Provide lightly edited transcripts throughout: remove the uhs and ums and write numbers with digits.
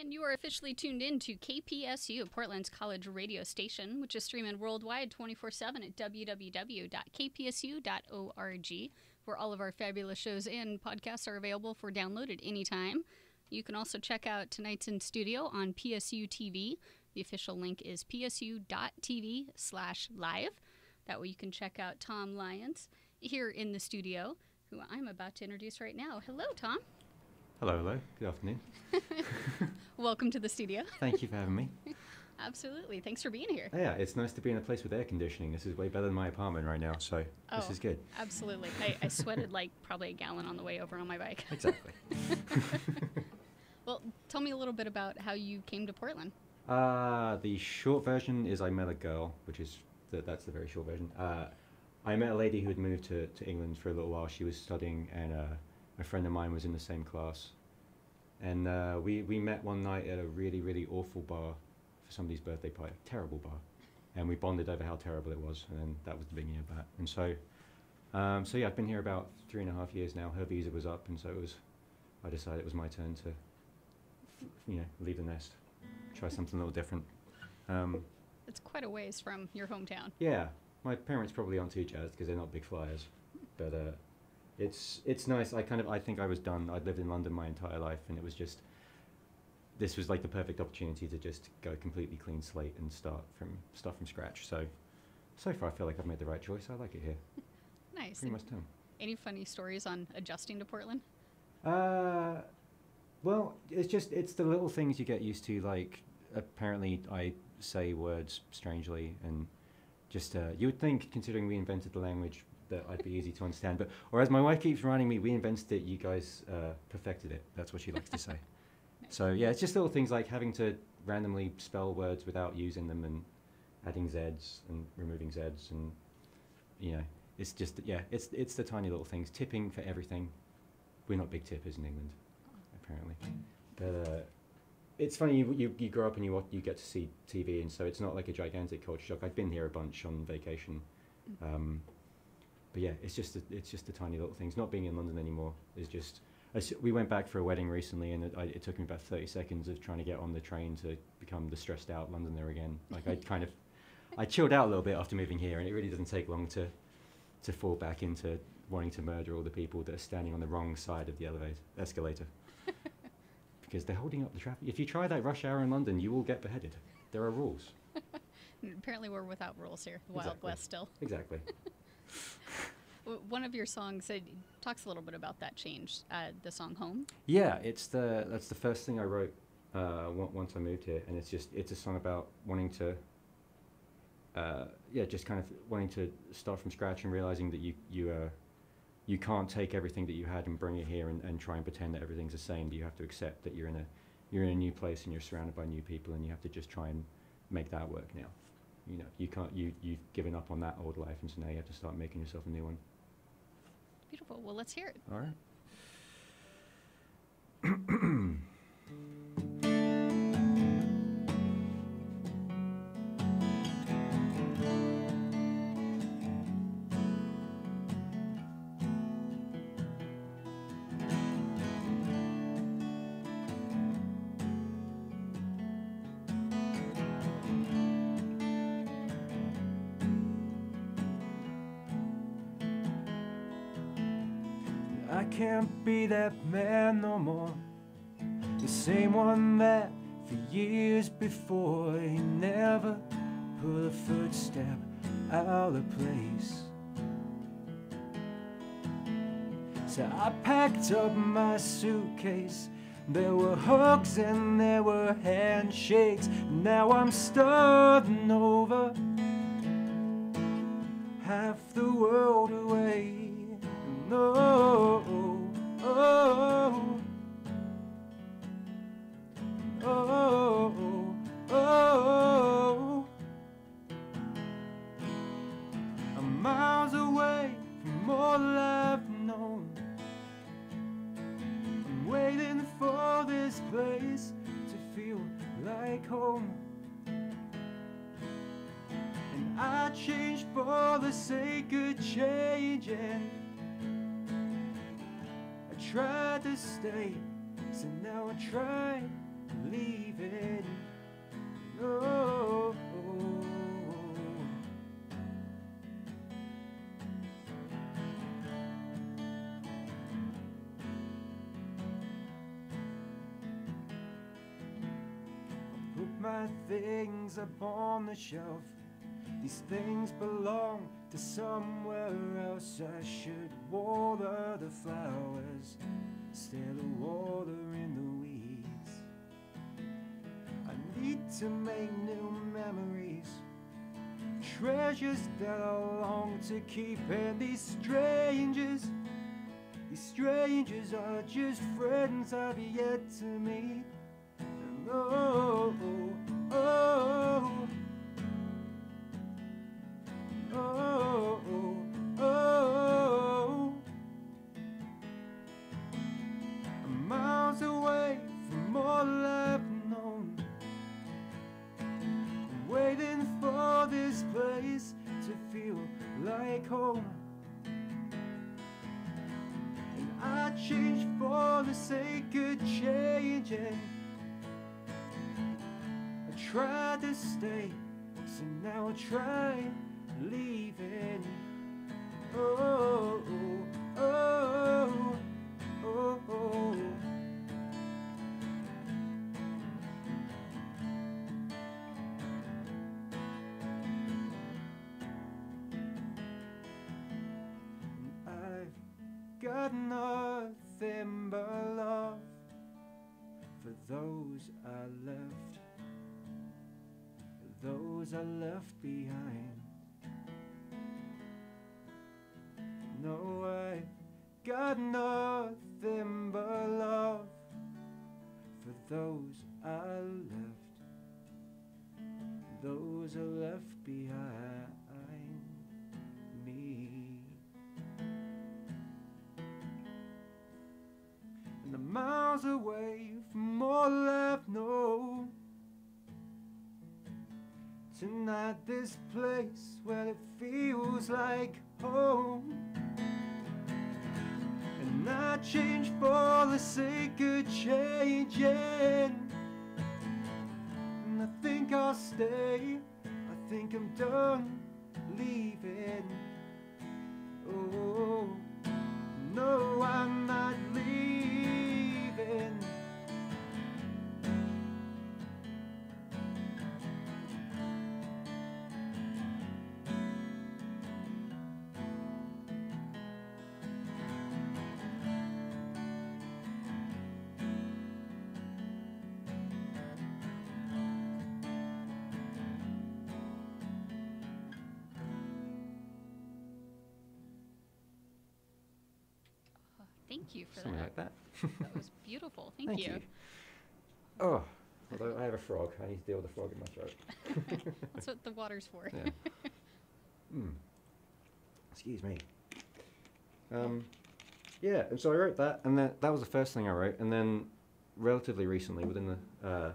And you are officially tuned in to KPSU, Portland's college radio station, which is streaming worldwide 24/7 at www.kpsu.org, where all of our fabulous shows and podcasts are available for download at any time. You can also check out tonight's in studio on PSU-TV. The official link is psu.tv/live. That way you can check out Thom Lyons here in the studio, who I'm about to introduce right now. Hello, Thom. Hello, hello. Good afternoon. Welcome to the studio. Thank you for having me. Absolutely. Thanks for being here. Yeah, it's nice to be in a place with air conditioning. This is way better than my apartment right now, so this is good. Absolutely. I sweated like probably a gallon on the way over on my bike. Exactly. Well, tell me a little bit about how you came to Portland. The short version is I met a girl, which is, that's the very short version. I met a lady who had moved to England for a little while. She was studying, and a friend of mine was in the same class. And we met one night at a really, really awful bar for somebody's birthday party, a terrible bar. And we bonded over how terrible it was, and then that was the beginning of that. And so, yeah, I've been here about 3.5 years now. Her visa was up, and so it was, I decided it was my turn to, you know, leave the nest. Try something a little different. It's quite a ways from your hometown. Yeah, my parents probably aren't too jazzed because they're not big flyers, but it's nice. I think I was done. I'd lived in London my entire life, and it was just, this was like the perfect opportunity to just go completely clean slate and start from stuff from scratch. So far I feel like I've made the right choice. I like it here. Nice. Pretty much done. Any funny stories on adjusting to Portland? Well, it's the little things you get used to. Like, apparently I say words strangely, and just you would think, considering we invented the language, that I'd be easy to understand. But, or as my wife keeps reminding me, we invented it, you guys perfected it. That's what she likes to say. So yeah, it's just little things like having to randomly spell words without using them, and adding Zs and removing Zs, and you know, it's just, yeah, it's the tiny little things. Tipping for everything. We're not big tippers in England, apparently. But it's funny, you grow up and you get to see TV, and so it's not like a gigantic culture shock. I've been here a bunch on vacation, but yeah, it's just the tiny little things. Not being in London anymore is just. We went back for a wedding recently, and it took me about 30 seconds of trying to get on the train to become the stressed out Londoner again. Like, I chilled out a little bit after moving here, and it really doesn't take long to fall back into wanting to murder all the people that are standing on the wrong side of the escalator. Because they're holding up the traffic. If you try that rush hour in London, you will get beheaded. There are rules. Apparently we're without rules here. Wild West still. Exactly. One of your songs talks a little bit about that change, the song Home. Yeah, that's the first thing I wrote once I moved here, and it's a song about wanting to, yeah, just kind of wanting to start from scratch and realizing that you can't take everything that you had and bring it here and try and pretend that everything's the same. You have to accept that you're in a new place and you're surrounded by new people, and you have to just try and make that work now. You know, you've given up on that old life, and so now you have to start making yourself a new one. Beautiful. Well, let's hear it. All right. I can't be that man no more, the same one that for years before he never put a footstep out of place. So I packed up my suitcase. There were hugs and there were handshakes. Now I'm starting over, half the world away. No, oh, oh, oh, oh, I'm miles away from all that I've known. I'm waiting for this place to feel like home. And I change for the sake of changing. Tried to stay, so now I try leaving. No. I put my things up on the shelf. These things belong to somewhere else. I should water the flowers instead of watering the weeds. I need to make new memories, treasures that I long to keep. And these strangers are just friends I've yet to meet. And oh, oh, oh. Oh, oh, oh, I'm miles away from all I've known. I'm waiting for this place to feel like home. And I change for the sake of changing. I tried to stay, so now I try leaving. Oh, oh, oh, oh, oh. I've got nothing but love for those I left, for those I left behind. No, I got nothing but love for those I left, those I left behind me. And I'm miles away from all I've known. Tonight, this place where it feels like home. And I change for the sake of changing. And I think I'll stay. I think I'm done leaving. Oh, no, I'm not leaving. Thank you for something that. Something like that. That was beautiful. Thank you. Oh, although I have a frog. I need to deal with a frog in my throat. That's what the water's for. Yeah. Excuse me. Yeah, and so I wrote that, and that was the first thing I wrote. And then relatively recently, within a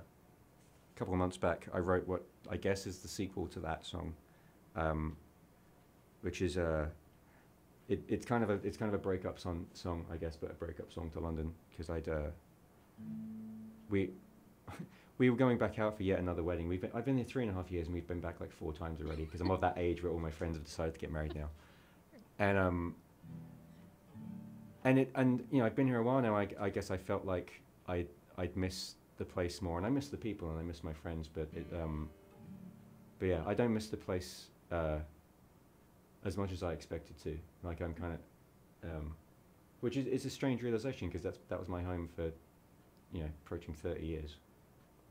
couple of months back, I wrote what I guess is the sequel to that song, which is... It's kind of a breakup song, I guess, but a breakup song to London, because I'd we were going back out for yet another wedding. I've been there 3.5 years, and we've been back like 4 times already, because I'm of that age where all my friends have decided to get married now, and you know, I've been here a while now. I guess I felt like I'd miss the place more, and I miss the people, and I miss my friends, but yeah, I don't miss the place. As much as I expected to, like I'm kind of, which is it's a strange realization, because that was my home for, you know, approaching 30 years,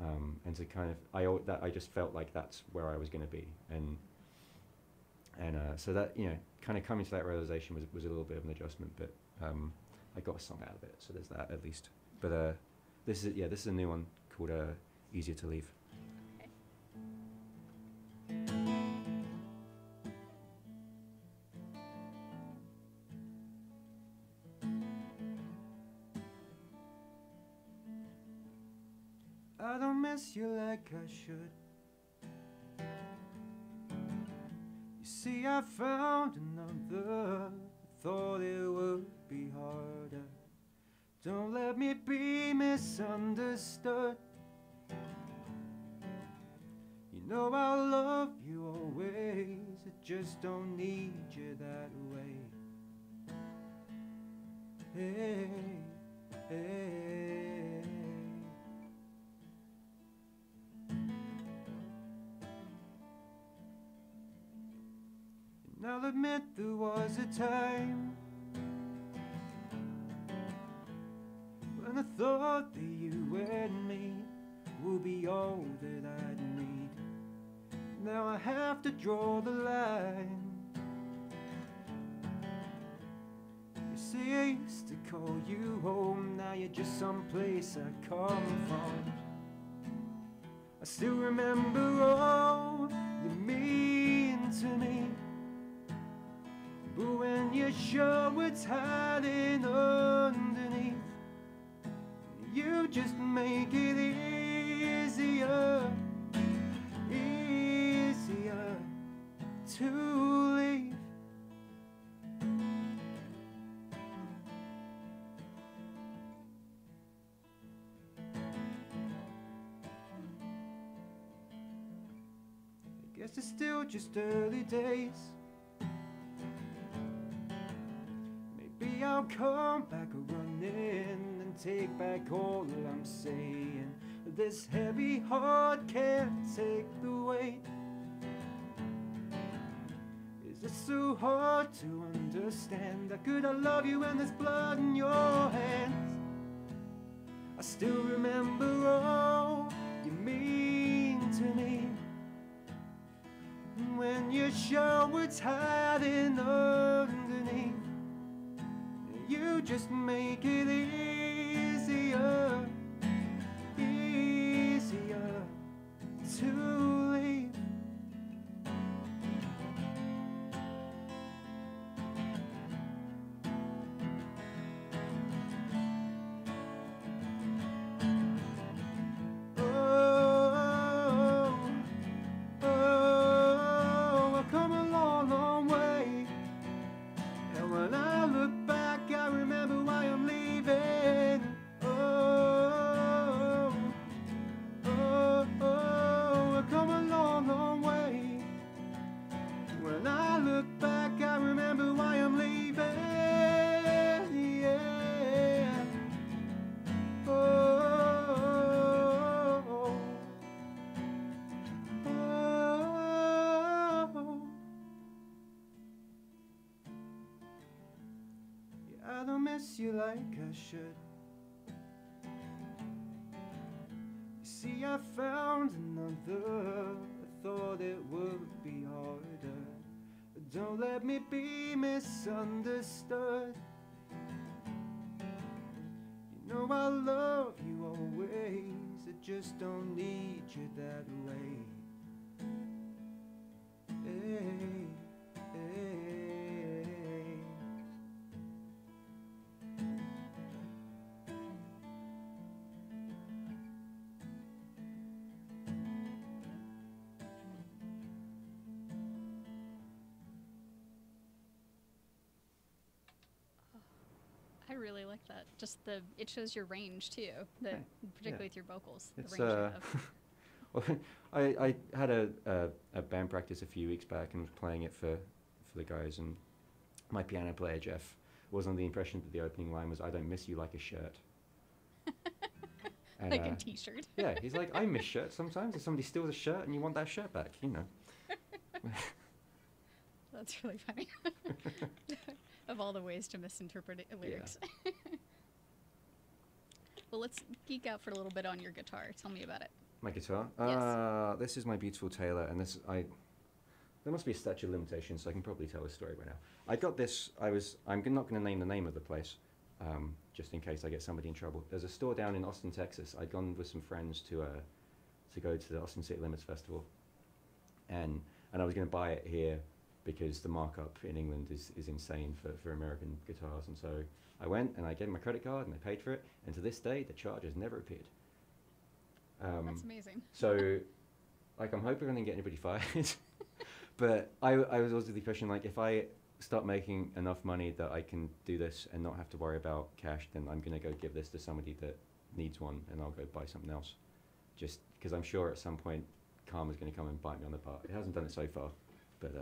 and to kind of I just felt like that's where I was going to be, and so that, you know, kind of coming to that realization was a little bit of an adjustment, but I got a song out of it, so there's that at least. But this is a new one called "Easier to Leave." You like I should. You see, I found another. Thought it would be harder. Don't let me be misunderstood. know I'll love you always. I just don't need you that way. Hey, hey. And I'll admit there was a time when I thought that you and me will be all that I'd need. Now I have to draw the line. You see, I used to call you home, now you're just someplace I come from. I still remember all you mean to me, but when you show what's hiding underneath, you just make it easier, easier to leave. I guess it's still just early days. Maybe I'll come back running, take back all that I'm saying. This heavy heart can't take the weight. Is it so hard to understand? How could I love you when there's blood in your hands? I still remember all you mean to me, when you show what's hiding underneath, you just make it easy, easier to leave. Oh, oh, oh, I've come a long, long way, and when I look back, I remember why I'm leaving. You like I should. You see, I found another. I thought it would be harder. But don't let me be misunderstood. You know I love you always. I just don't need you that way. Hey, hey. I really like that. Just the, it shows your range too, the, particularly with your vocals. It's the range you have. Well, I had a band practice a few weeks back and was playing it for the guys, and my piano player Jeff was under the impression that the opening line was "I don't miss you like a shirt." And, like a T-shirt. Yeah, he's like, I miss shirts sometimes. If somebody steals a shirt and you want that shirt back, you know. That's really funny. Of all the ways to misinterpret lyrics. Yeah. Well, let's geek out for a little bit on your guitar. Tell me about it. My guitar? Yes. This is my beautiful Taylor, and this there must be a statute of limitations, so I can probably tell a story right now. I got this. I'm not going to name the name of the place, just in case I get somebody in trouble. There's a store down in Austin, Texas. I'd gone with some friends to go to the Austin City Limits Festival, and I was going to buy it here, because the markup in England is insane for American guitars. And so I went and I gave them my credit card and they paid for it. And to this day, the charge has never appeared. That's amazing. So like, I'm hoping I didn't get anybody fired. But I was also the question, like, if I start making enough money that I can do this and not have to worry about cash, then I'm going to go give this to somebody that needs one, and I'll go buy something else. Just because I'm sure at some point karma's going to come and bite me on the butt. It hasn't done it so far, but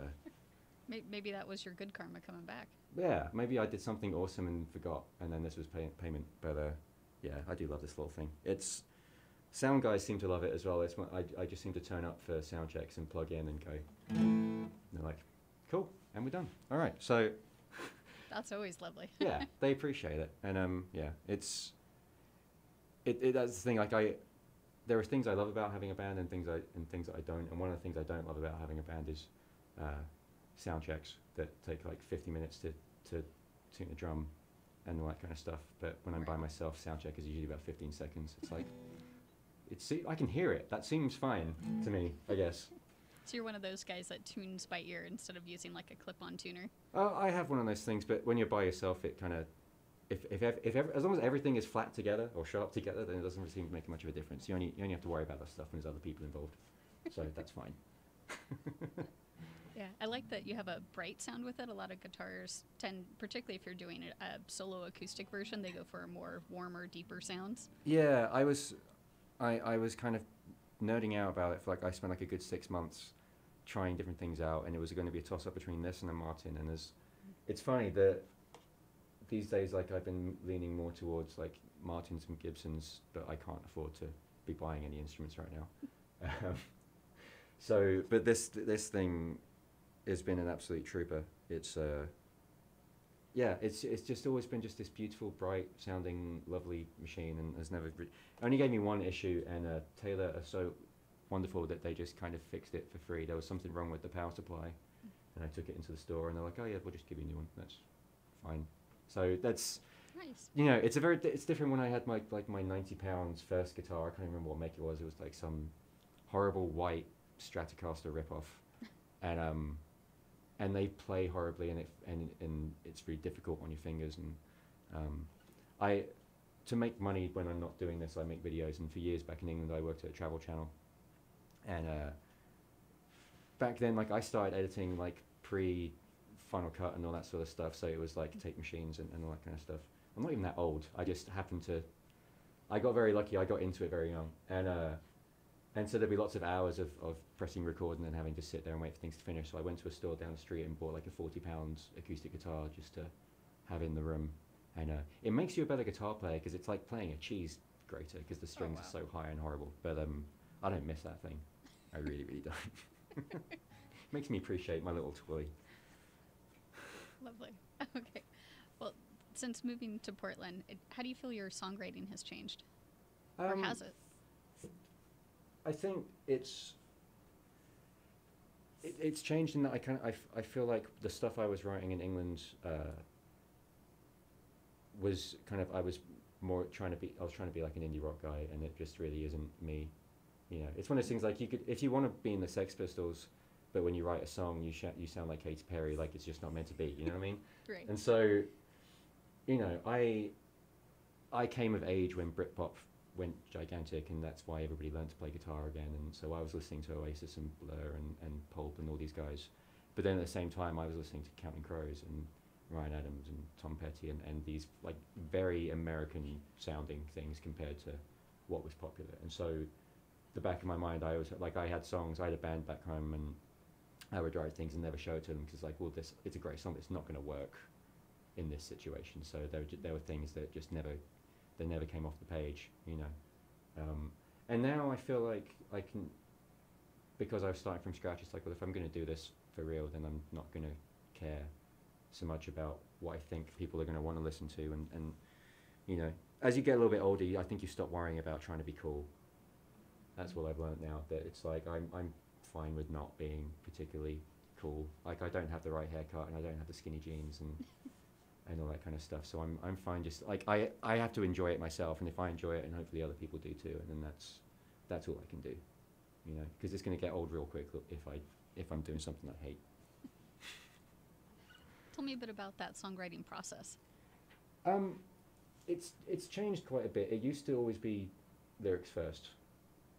maybe that was your good karma coming back. Yeah, maybe I did something awesome and forgot, and then this was payment. But yeah, I do love this little thing. It's sound guys seem to love it as well. It's I just seem to turn up for sound checks and plug in and go. And they're like, cool, and we're done. All right, so. That's always lovely. Yeah, they appreciate it, and yeah, that's the thing. Like there are things I love about having a band, and things that I don't. And one of the things I don't love about having a band is sound checks that take like 50 minutes to tune a drum, and all that kind of stuff. But when I'm by myself, sound check is usually about 15 seconds. It's like, I can hear it. That seems fine to me, I guess. So you're one of those guys that tunes by ear instead of using like a clip-on tuner? I have one of those things, but when you're by yourself, it kind of, as long as everything is flat together or sharp together, then it doesn't really seem to make much of a difference. You only have to worry about that stuff when there's other people involved. So that's fine. Yeah, I like that you have a bright sound with it. A lot of guitars tend, particularly if you're doing a solo acoustic version, they go for a more warmer, deeper sounds. Yeah, I was kind of nerding out about it for I spent like a good 6 months trying different things out, and it was going to be a toss-up between this and the Martin. And it's funny that these days, like, I've been leaning more towards like Martins and Gibsons, but I can't afford to be buying any instruments right now. So, but this thing has been an absolute trooper. It's yeah, it's just always been just this beautiful, bright-sounding, lovely machine, and has never only gave me one issue. And Taylor are so wonderful that they just kind of fixed it for free. There was something wrong with the power supply, and I took it into the store, and they're like, "Oh yeah, we'll just give you a new one. That's fine." So that's nice. You know, it's it's different. When I had my my 90 pounds first guitar, I can't remember what make it was. It was like some horrible white Stratocaster ripoff, and they play horribly, and it's very difficult on your fingers. And to make money when I'm not doing this, I make videos. And for years back in England, I worked at Travel Channel, and back then, I started editing pre Final Cut and all that sort of stuff. So it was tape machines and all that kind of stuff. I'm not even that old. I just happened to. I got very lucky. I got into it very young, and so there'd be lots of hours of pressing record and then having to sit there and wait for things to finish. So I went to a store down the street and bought a 40 pounds acoustic guitar just to have in the room. And it makes you a better guitar player because it's like playing a cheese grater because the strings are so high and horrible. But I don't miss that thing. I really, really don't. Makes me appreciate my little toy. Lovely. Okay. Well, since moving to Portland, how do you feel your songwriting has changed? Or has it? I think it's changed in that I feel like the stuff I was writing in England was kind of I was trying to be like an indie rock guy, and it just really isn't me. You know, it's one of those things you could, if you want to be in the Sex Pistols, but when you write a song you sound like Katy Perry, it's just not meant to be. You know what I mean? Right. And so, you know, I came of age when Britpop went gigantic, and that's why everybody learned to play guitar again. And so I was listening to Oasis and Blur and Pulp and all these guys, but then at the same time I was listening to Counting Crows and Ryan Adams and Thom Petty and these very American sounding things compared to what was popular. And so the back of my mind, I was I had songs, I had a band back home, and I would write things and never show it to them because well, it's a great song, but it's not going to work in this situation. So there were things that just never came off the page, you know. And now I feel like I can, because I was starting from scratch, it's well, if I'm going to do this for real, then I'm not going to care so much about what I think people are going to want to listen to. And, you know, as you get a little bit older, I think you stop worrying about trying to be cool. That's what I've learned now, that it's I'm fine with not being particularly cool. I don't have the right haircut, and I don't have the skinny jeans, and and all that kind of stuff. So I'm fine. Just I have to enjoy it myself, and if I enjoy it, and hopefully other people do too, and then that's all I can do, you know, because it's going to get old real quick if I'm doing something I hate. Tell me a bit about that songwriting process. It's changed quite a bit. It used to always be lyrics first,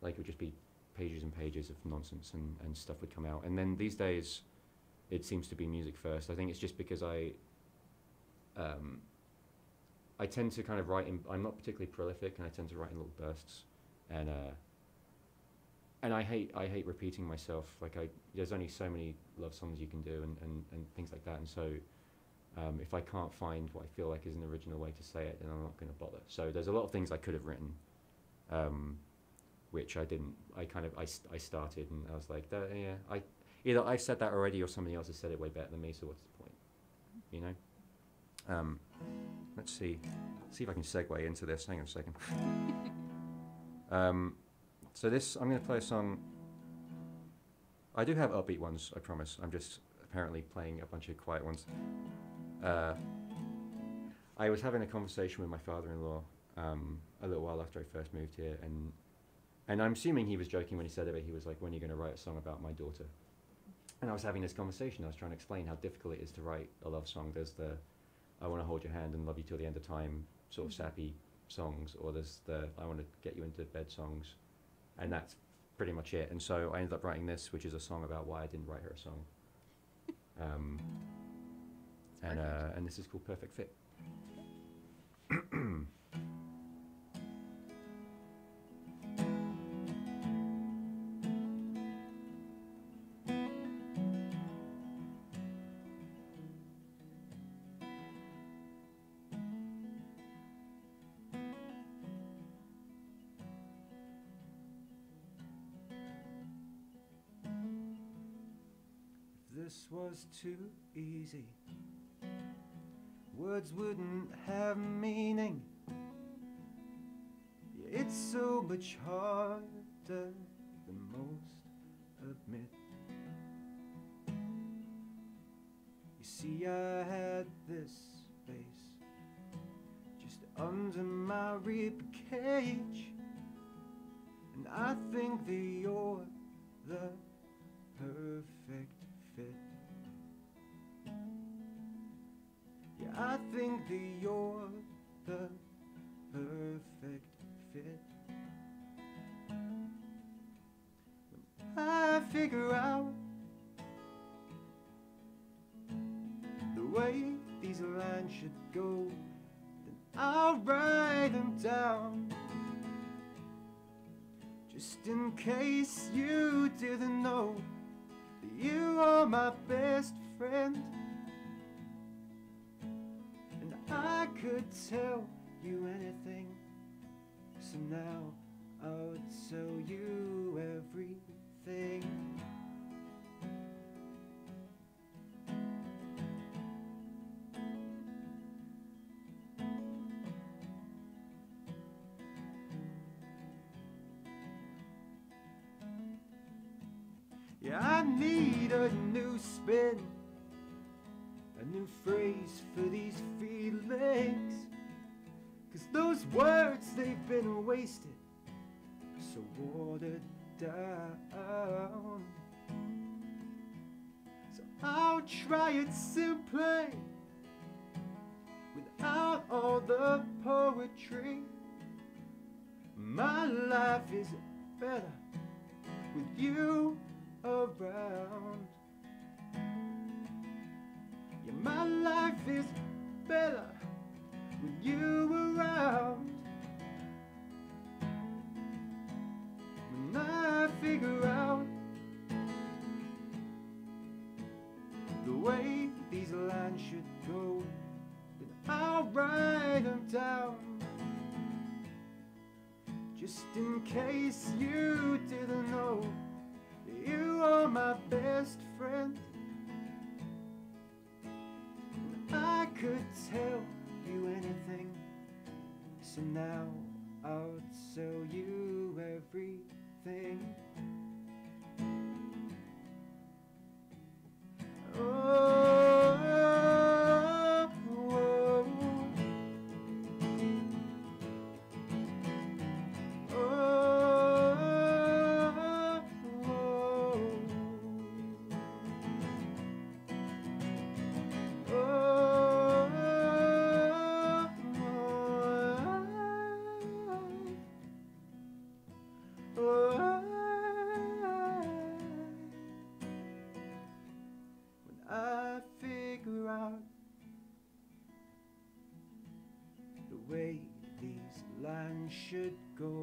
it would just be pages and pages of nonsense, and stuff would come out. And then these days, it seems to be music first. I think it's just because I tend to kind of write in, I'm not particularly prolific, and I tend to write in little bursts, and and I hate repeating myself. Like there's only so many love songs you can do and things like that. And so if I can't find what I feel like is an original way to say it, then I'm not going to bother. So there's a lot of things I could have written, which I didn't. I started and I was like, yeah, either I've said that already or somebody else has said it way better than me. So what's the point, you know? Let's see if I can segue into this. Hang on a second. So this, I'm going to play a song. I do have upbeat ones, I promise. I'm just apparently playing a bunch of quiet ones. I was having a conversation with my father-in-law a little while after I first moved here, and I'm assuming he was joking when he said it, but he was like, when are you going to write a song about my daughter? And I was having this conversation. I was trying to explain how difficult it is to write a love song. There's the I want to hold your hand and love you till the end of time sort of sappy songs, or there's the I want to get you into bed songs, and that's pretty much it. And so I ended up writing this, which is a song about why I didn't write her a song. And this is called Perfect Fit. This was too easy. Words wouldn't have meaning. Yeah, it's so much harder than most admit. You see, I had this space just under my rib cage, and I think that you're the perfect. Yeah, I think that you're the perfect fit. When I figure out the way these lines should go, then I'll write them down, just in case you didn't know. You are my best friend, and I could tell you anything, so now I'll tell you everything. I need a new spin, a new phrase for these feelings, 'cause those words, they've been wasted, so watered down. So I'll try it simply, without all the poetry. My life is better with you around. Yeah, my life is better with you around. When I figure out the way these lines should go, then I'll write them down, just in case you didn't know. You are my best friend, and I could tell you anything, so now I'll tell you everything. Should go,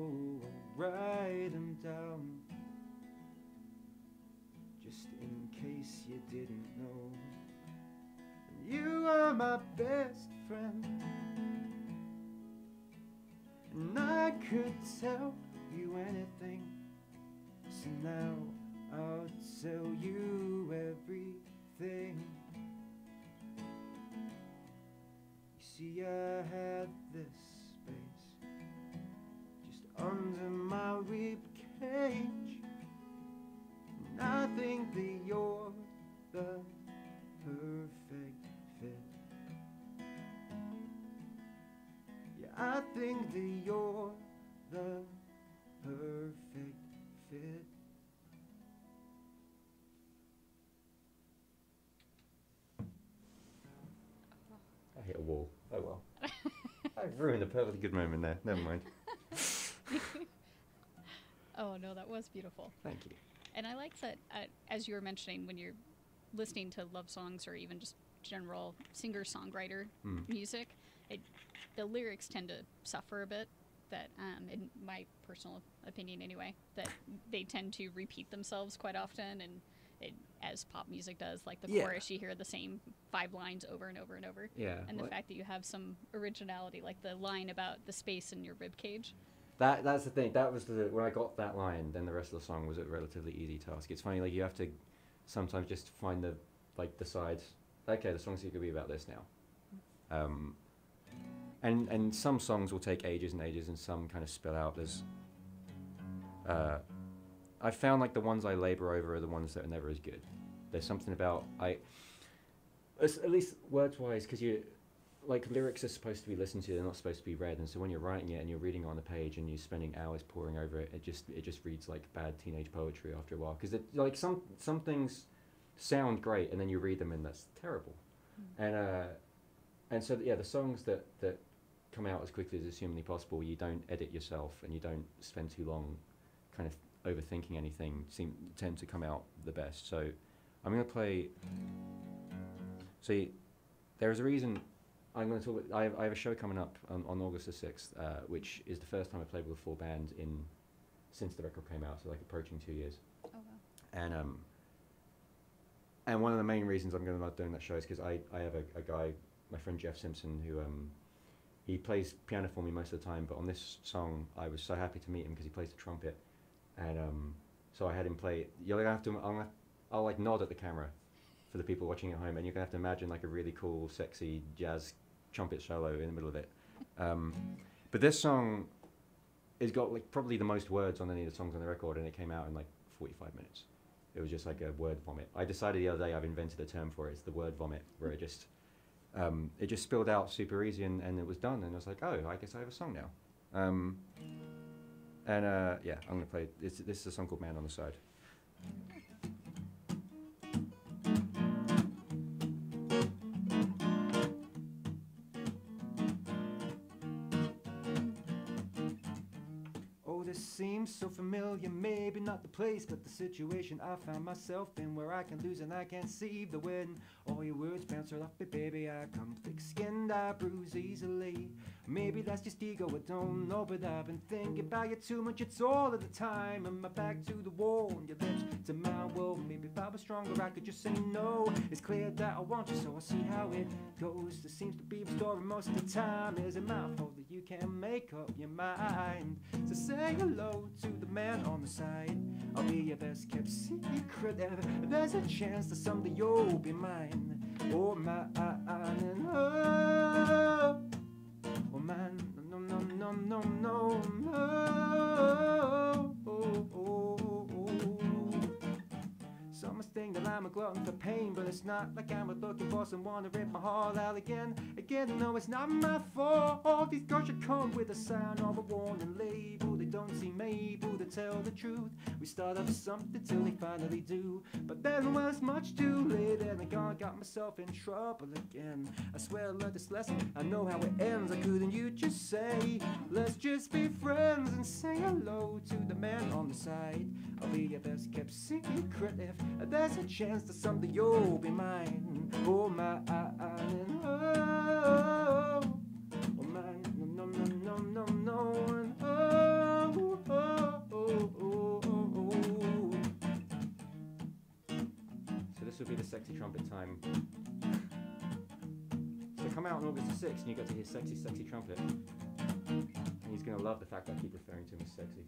write them down, just in case you didn't know. And you are my best friend, and I could tell you anything, so now I'll tell you everything. You see, I had this space just under my rib cage, and I think that you're the perfect fit. Yeah, I think that you're the perfect fit. I hit a wall. Oh well. I've ruined a perfectly good moment there. Never mind. Oh no, that was beautiful. Thank you. And I like that, as you were mentioning, when you're listening to love songs or even just general singer-songwriter music, the lyrics tend to suffer a bit. That, in my personal opinion anyway, that they tend to repeat themselves quite often, and as pop music does, like the chorus, you hear the same 5 lines over and over and over. Yeah. And the fact that you have some originality, like the line about the space in your rib cage. That's the thing. That was the, when I got that line, then the rest of the song was a relatively easy task. It's funny, like you have to sometimes just find the, like decide, okay, the song's gonna be about this now. And some songs will take ages and ages, and some kind of spill out. There's, I found like the ones I labor over are the ones that are never as good. There's something about, at least words-wise, because you, like lyrics are supposed to be listened to, they're not supposed to be read. And so when you're writing it and you're reading it on the page and you're spending hours poring over it, it just reads like bad teenage poetry after a while. Because like some things sound great, and then you read them and that's terrible. And so yeah, the songs that come out as quickly as humanly possible, you don't edit yourself and you don't spend too long kind of overthinking anything, tend to come out the best. So I'm going to play, see, there's a reason I'm going to talk about, I have a show coming up on August the 6th, which is the first time I played with a full band since the record came out, so like approaching 2 years. Oh, wow. And one of the main reasons I'm going to not doing that show is because I have a guy, my friend Jeff Simpson, who he plays piano for me most of the time, but on this song I was so happy to meet him because he plays the trumpet, and so I had him play. You're gonna have to, I'll like nod at the camera for the people watching at home, and you're gonna have to imagine like a really cool, sexy jazz trumpet solo in the middle of it. But this song has got like probably the most words on any of the songs on the record, and it came out in like 45 minutes. It was just like a word vomit. I decided the other day I've invented a term for it. It's the word vomit, where it just spilled out super easy, and it was done, and I was like, oh, I guess I have a song now. Yeah, I'm gonna play, this is a song called Man on the Side. Oh, this seems so familiar, maybe not the place, but the situation I found myself in, where I can lose and I can't see the win. All your words bounce right off me, baby. I come thick-skinned, I bruise easily. Maybe that's just ego, I don't know, but I've been thinking about you too much. It's all of the time, and my back to the wall, and your lips to my woe. Maybe if I was stronger, I could just say no. It's clear that I want you, so I'll see how it goes. There seems to be a story most of the time. Is it my fault that you can't make up your mind? So say hello to the man on the side. I'll be your best kept secret ever. There's a chance that someday you'll be mine. Oh, my, oh, oh, man, no, no, no, no, no, no, oh, oh, oh, oh. Some must think that I'm a glutton for pain, but it's not like I'm looking for someone to rip my heart out again. Again, no, it's not my fault. These girls should come with a sign of a warning label. Don't seem able to tell the truth. We start up something till they finally do, but then when it's much too late, and I gone got myself in trouble again. I swear I learned this lesson, I know how it ends. I couldn't you just say, let's just be friends, and say hello to the man on the side. I'll be your best kept secret if there's a chance that someday you'll be mine. Oh my, oh, oh my, no, no, no, no, no, no. Oh, oh, oh, oh, oh. come out on August the 6th and you get to hear Sexy, Sexy Trumpet. And he's going to love the fact that I keep referring to him as sexy.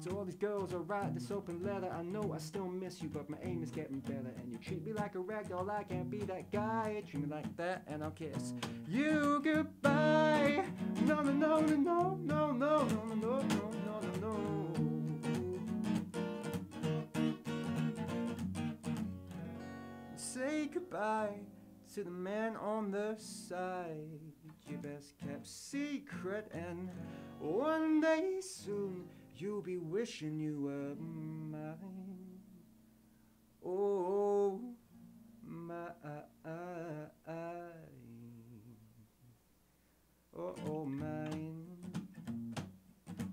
So all these girls, I write this open letter. I know I still miss you, but my aim is getting better. And you treat me like a ragdoll, I can't be that guy. Treat me like that and I'll kiss you goodbye. No, no, no, no, no, no, no, no, no, no, no, no, no. Say goodbye to the man on the side. Your best kept secret, and one day soon you'll be wishing you were mine. Oh, my. Oh, oh, mine.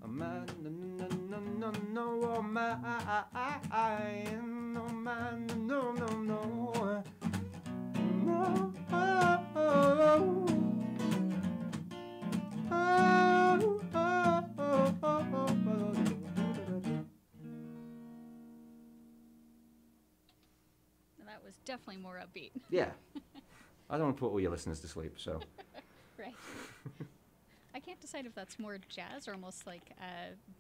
Oh, mine. No, no, no, no, no. Oh, mine. Oh, mine. No, no, no. No. Oh, oh. Oh, oh, oh, oh, oh. That was definitely more upbeat. Yeah. I don't want to put all your listeners to sleep, so. Right. I can't decide if that's more jazz or almost like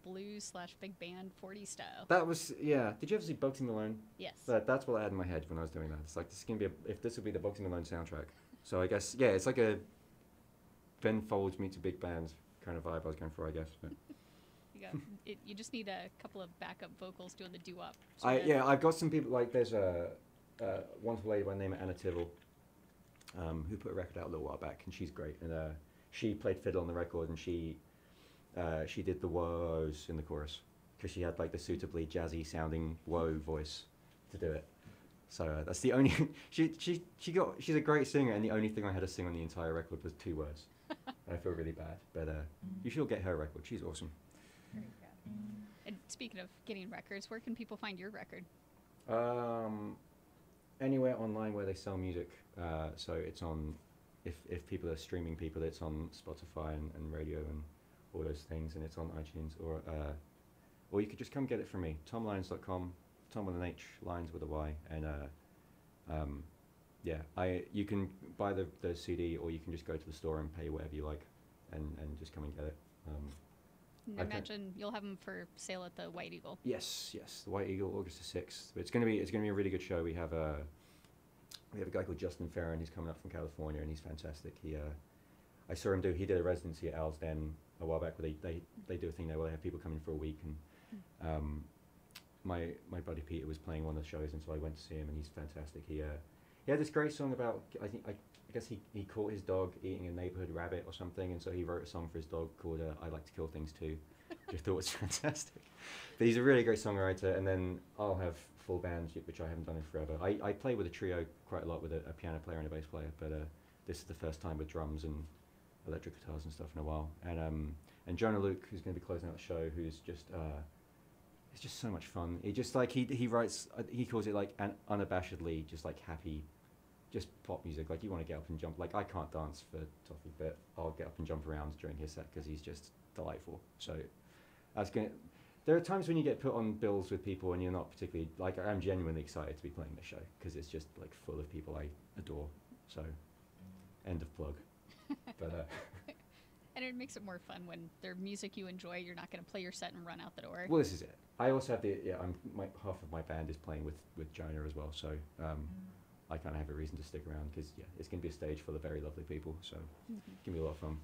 blues / big band 40 style. That was, yeah. Did you ever see Bugsy Malone? Yes. That's what I had in my head when I was doing that. It's like, this is going to be, if this would be the Bugsy Malone soundtrack. So I guess, yeah, it's like a Ben Folds meets a big band kind of vibe I was going for, I guess. But. You just need a couple of backup vocals doing the doo-wop. Yeah, I've got some people, like there's a, wonderful lady by the name of Anna Tivel, who put a record out a little while back, and she's great. And she played fiddle on the record, and she did the woes in the chorus because she had like the suitably jazzy sounding woe voice to do it. So that's the only she's a great singer, and the only thing I had to sing on the entire record was 2 words. And I feel really bad, but you should get her record. She's awesome. There you go. And speaking of getting records, where can people find your record? Anywhere online where they sell music, so it's on, if people are streaming people, it's on Spotify and radio and all those things, and it's on iTunes, or you could just come get it from me, thomlyons.com, Thom with an H, Lyons with a Y, and yeah, you can buy the CD, or you can just go to the store and pay whatever you like, and just come and get it. I imagine you'll have them for sale at the White Eagle. Yes, yes, the White Eagle, August the 6th. But it's gonna be a really good show. We have a guy called Justin Farron. He's coming up from California, and he's fantastic. He did a residency at Al's Den a while back, where they do a thing there where they have people come in for a week. And my buddy Peter was playing one of the shows, and so I went to see him, and he's fantastic. He had this great song about, I guess he caught his dog eating a neighborhood rabbit or something, and so he wrote a song for his dog called I Like to Kill Things Too, which I thought was fantastic. But he's a really great songwriter, and then I'll have full bands, which I haven't done in forever. I play with a trio quite a lot, with a piano player and a bass player, but this is the first time with drums and electric guitars and stuff in a while. And Jonah Luke, who's going to be closing out the show, who's just, it's just so much fun. He just like, he writes, he calls it like an unabashedly just like happy, just pop music. Like you want to get up and jump. Like I can't dance for toffee, but I'll get up and jump around during his set because he's just delightful. So there are times when you get put on bills with people and you're not particularly, like I'm genuinely excited to be playing this show because it's just like full of people I adore. So end of plug. But, and it makes it more fun when there's music you enjoy. You're not going to play your set and run out the door. Well, this is it. I also have half of my band is playing with Jonah as well. So. I kind of have a reason to stick around because, yeah, it's going to be a stage full of very lovely people, so it's going to be a lot of fun.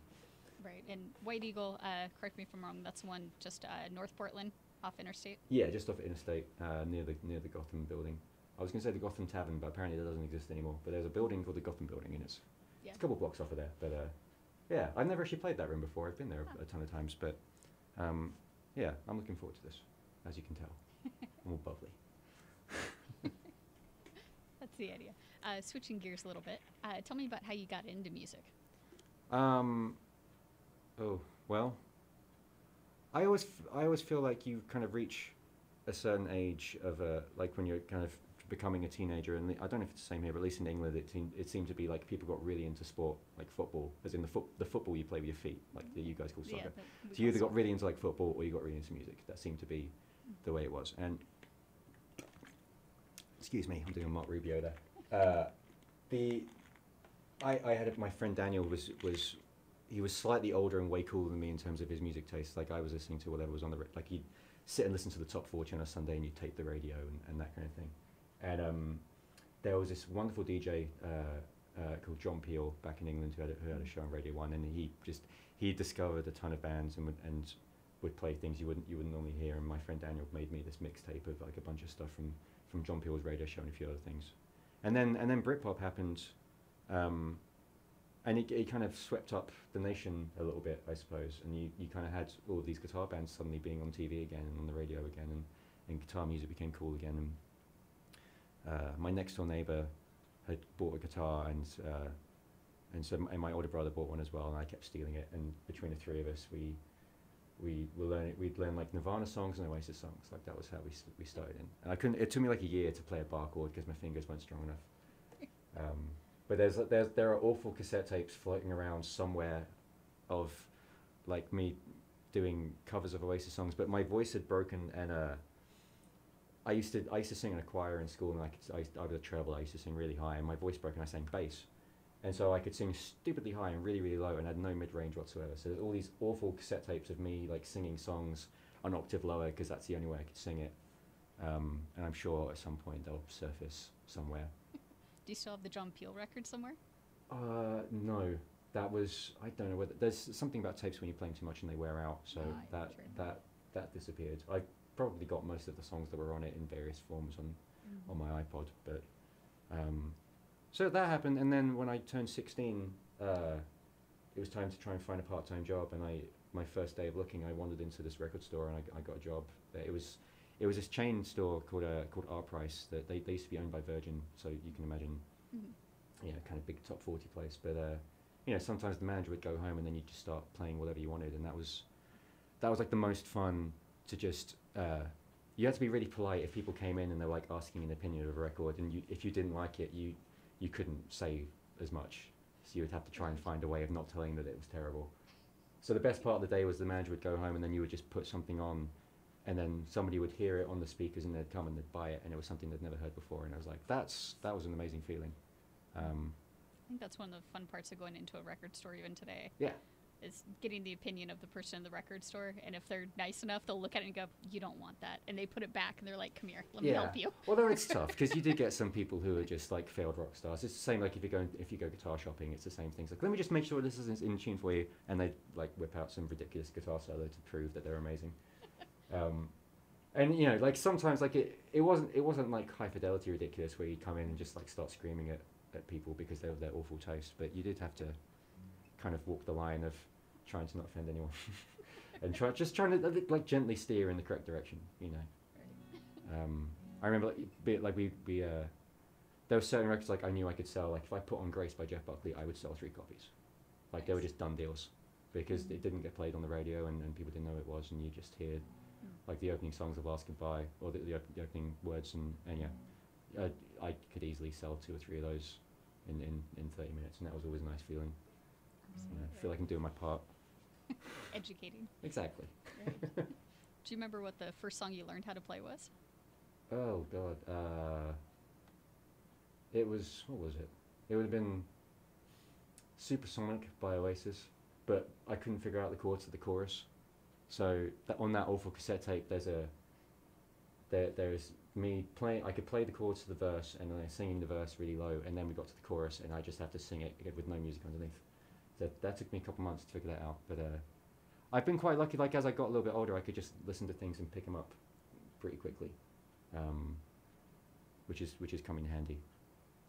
Right, and White Eagle, correct me if I'm wrong, that's the one just North Portland, off Interstate? Yeah, just off Interstate, near the Gotham building. I was going to say the Gotham Tavern, but apparently that doesn't exist anymore. But there's a building called the Gotham Building, and it's a couple blocks off of there. But, yeah, I've never actually played that room before. I've been there a ton of times, but, yeah, I'm looking forward to this, as you can tell. I'm all bubbly. That's the idea. Switching gears a little bit, tell me about how you got into music. Well, I always feel like you kind of reach a certain age of like when you're kind of becoming a teenager, and I don't know if it's the same here, but at least in England it seemed to be like people got really into sport, like football, as in the football you play with your feet, like that you guys call soccer. Yeah, so you either got really into like football or you got really into music. That seemed to be the way it was, and Excuse me, I'm doing a Mark Rubio there. I had my friend Daniel was slightly older and way cooler than me in terms of his music taste. Like I was listening to whatever was on the like he'd sit and listen to the top 40 on a Sunday and you'd tape the radio and that kind of thing. And there was this wonderful DJ called John Peel back in England who had a show on Radio 1, and he discovered a ton of bands and would play things you wouldn't normally hear. And my friend Daniel made me this mixtape of like a bunch of stuff from John Peel's radio show and a few other things. And then Britpop happened. And it kind of swept up the nation a little bit, I suppose, and you kind of had all of these guitar bands suddenly being on TV again and on the radio again, and guitar music became cool again. And my next door neighbor had bought a guitar, and my older brother bought one as well, and I kept stealing it. And between the three of us, we'd learn like Nirvana songs and Oasis songs. Like that was how we started in. And I couldn't. It took me like a year to play a bar chord because my fingers weren't strong enough. But there are awful cassette tapes floating around somewhere of like me doing covers of Oasis songs, but my voice had broken, and I used to sing in a choir in school, and I was a treble. I used to sing really high, and my voice broke, and I sang bass, and so I could sing stupidly high and really really low, and had no mid range whatsoever. So there's all these awful cassette tapes of me like singing songs an octave lower because that's the only way I could sing it, and I'm sure at some point they'll surface somewhere. Do you still have the John Peel record somewhere? No, that was, I don't know whether, there's something about tapes when you play them too much and they wear out, so oh, that disappeared. I probably got most of the songs that were on it in various forms on my iPod, but, so that happened, and then when I turned 16, it was time to try and find a part-time job, and my first day of looking, I wandered into this record store and I got a job. It was this chain store called R Price that they used to be owned by Virgin, so you can imagine, you know, kind of big top 40 place. But you know, sometimes the manager would go home, and then you'd just start playing whatever you wanted, and that was like the most fun. To just you had to be really polite if people came in and they were like asking an opinion of a record, and if you didn't like it, you couldn't say as much, so you would have to try and find a way of not telling that it was terrible. So the best part of the day was the manager would go home, and then you would just put something on. And then somebody would hear it on the speakers, and they'd come and they'd buy it, and it was something they'd never heard before. And I was like, that was an amazing feeling. I think that's one of the fun parts of going into a record store even today. Yeah, is getting the opinion of the person in the record store, and if they're nice enough, they'll look at it and go, "You don't want that," and they put it back, and they're like, "Come here, let me help you." Although it's tough because you did get some people who are just like failed rock stars. It's the same like if you go guitar shopping, it's the same things. Like, let me just make sure this is in tune for you, and they like whip out some ridiculous guitar solo to prove that they're amazing. And you know, like sometimes like it wasn't like high fidelity ridiculous where you come in and just like start screaming at people because they were their awful taste, but you did have to kind of walk the line of trying to not offend anyone and trying to like gently steer in the correct direction, you know. I remember like we there were certain records like I knew I could sell, like if I put on Grace by Jeff Buckley, I would sell 3 copies. Like nice. They were just done deals because it didn't get played on the radio and people didn't know it was, and you just hear like the opening songs of Last Goodbye, or the opening words, and yeah, I could easily sell 2 or 3 of those in 30 minutes, and that was always a nice feeling. You know, I feel like I'm doing my part. Educating. Exactly. Right. Do you remember what the first song you learned how to play was? Oh, God. It was, what was it? It would have been Supersonic by Oasis, but I couldn't figure out the chords of the chorus. So that on that awful cassette tape, there's me playing. I could play the chords to the verse, and then I singing the verse really low, and then we got to the chorus, and I just had to sing it with no music underneath. That took me a couple months to figure that out. But I've been quite lucky. Like as I got a little bit older, I could just listen to things and pick them up pretty quickly, which is coming handy.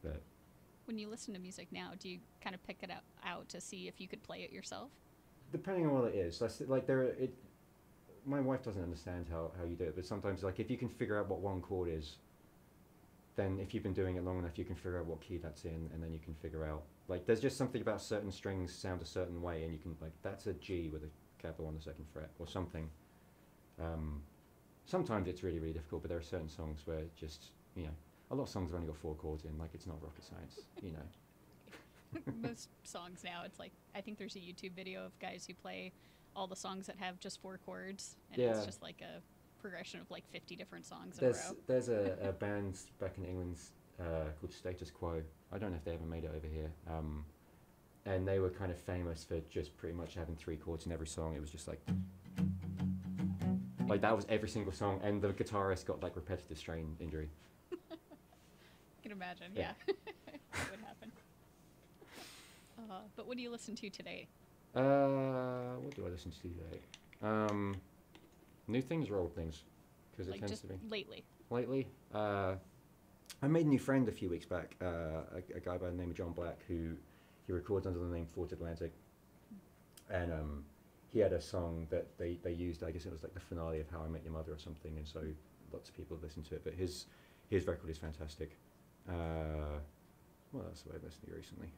But when you listen to music now, do you kind of pick it up out to see if you could play it yourself? Depending on what it is, like my wife doesn't understand how you do it, but sometimes like if you can figure out what one chord is, then if you've been doing it long enough, you can figure out what key that's in, and then you can figure out like there's just something about certain strings sound a certain way, and you can like that's a G with a capo on the 2nd fret or something. Sometimes it's really really difficult, but there are certain songs where it just, you know, a lot of songs have only got 4 chords in. Like it's not rocket science, you know. Most songs now, it's like I think there's a YouTube video of guys who play all the songs that have just 4 chords, and it's just like a progression of like 50 different songs in a row. There's a band back in England called Status Quo. I don't know if they ever made it over here. And they were kind of famous for just pretty much having three chords in every song. It was just like that was every single song, and the guitarist got like repetitive strain injury. Can imagine, yeah. That would happen. But what do you listen to today? What do I listen to today? New things or old things? Because like it tends to be lately. Lately, I made a new friend a few weeks back. A guy by the name of John Black, who he records under the name Fort Atlantic, and he had a song that they used. I guess it was like the finale of How I Met Your Mother or something, and so lots of people listened to it. But his record is fantastic. What else have I listened to recently?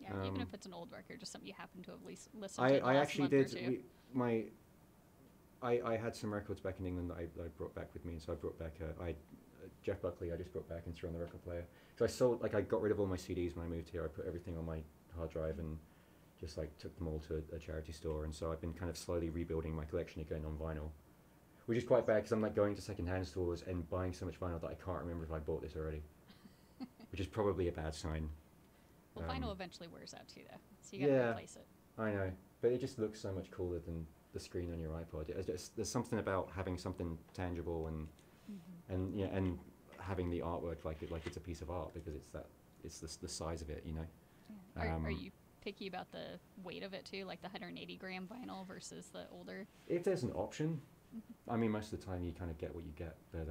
Yeah, even if it's an old record, just something you happen to have listened to. I actually did. I had some records back in England that I brought back with me, and so I brought back Jeff Buckley. I just brought back and threw on the record player. So I sold, like, I got rid of all my CDs when I moved here. I put everything on my hard drive and just like took them all to a charity store. And so I've been kind of slowly rebuilding my collection again on vinyl, which is quite bad because I'm like going to secondhand stores and buying so much vinyl that I can't remember if I bought this already, which is probably a bad sign. Well, vinyl eventually wears out too, though, so you gotta replace it. I know, but it just looks so much cooler than the screen on your iPod. There's something about having something tangible and and having the artwork like it's a piece of art, because it's the size of it, you know. Yeah. Are you picky about the weight of it too, like the 180-gram vinyl versus the older? If there's an option. I mean, most of the time you kind of get what you get, but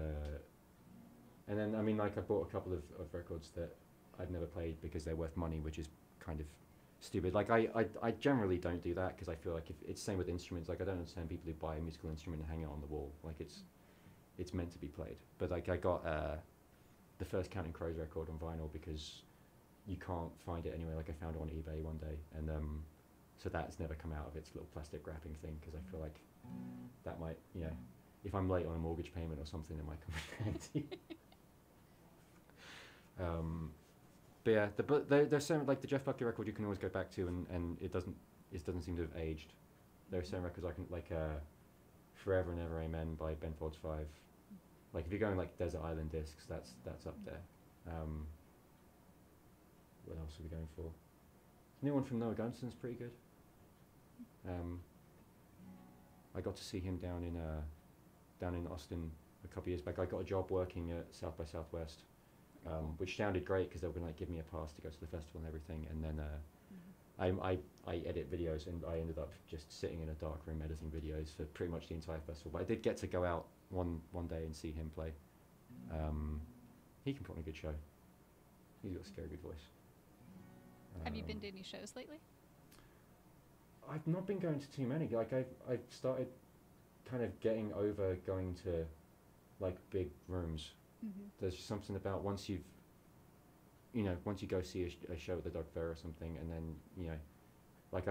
and then I mean, like, I bought a couple of records that I've never played because they're worth money, which is kind of stupid. Like I generally don't do that because I feel like if it's same with instruments. Like I don't understand people who buy a musical instrument and hang it on the wall. Like it's meant to be played. But like I got the first Counting Crows record on vinyl because you can't find it anywhere. Like I found it on eBay one day, and so that's never come out of its little plastic wrapping thing because I feel like that might, you know, if I'm late on a mortgage payment or something, it might come in handy. But yeah, there's some, like the Jeff Buckley record you can always go back to, and it doesn't seem to have aged. There are certain records I can, like Forever and Ever Amen by Benfold's Five. Like if you're going like Desert Island Discs, that's up there. What else are we going for? The new one from Noah Gunson's pretty good. I got to see him down in Austin a couple of years back. I got a job working at South by Southwest. Which sounded great because they were going to like give me a pass to go to the festival and everything, and then I edit videos, and I ended up just sitting in a dark room editing videos for pretty much the entire festival. But I did get to go out one day and see him play. He can put on a good show. He's got a scary good voice. Have you been to any shows lately? I've not been going to too many. Like I've started kind of getting over going to like big rooms. There's something about once you go see a show at the Dog Fair or something, and then, you know, like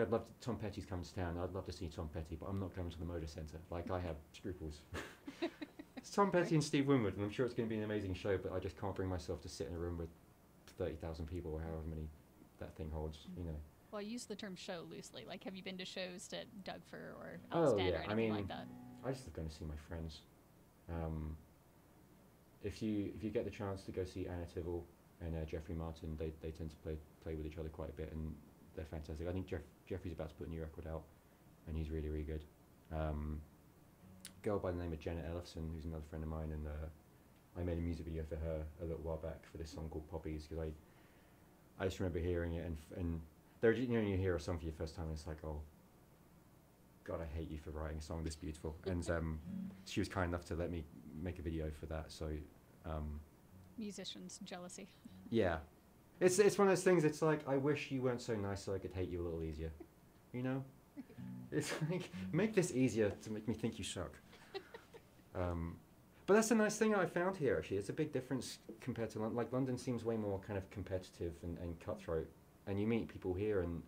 I'd love to, Thom Petty's coming to town. I'd love to see Thom Petty, but I'm not going to the Motor Centre. Like I have scruples. It's Thom Petty and Steve Winwood, and I'm sure it's going to be an amazing show, but I just can't bring myself to sit in a room with 30,000 people or however many that thing holds. You know. Well, I use the term show loosely. Like, have you been to shows at Dog Fair or Al's Den or anything like that? I just love going to see my friends. If you get the chance to go see Anna Tivel and Jeffrey Martin, they tend to play with each other quite a bit, and they're fantastic. I think Jeffrey's about to put a new record out, and he's really, really good. Girl by the name of Jenna Ellefson, who's another friend of mine, and I made a music video for her a little while back for this song called Poppies, because I just remember hearing it, and there, you know, you hear a song for your first time and it's like, oh God, I hate you for writing a song this beautiful. And she was kind enough to let me make a video for that. So musicians jealousy. Yeah, it's one of those things. It's like, I wish you weren't so nice so I could hate you a little easier, you know. It's like, make this easier to make me think you suck. But that's a nice thing I found here, actually. It's a big difference compared to London. Like London seems way more kind of competitive and cutthroat, and you meet people here and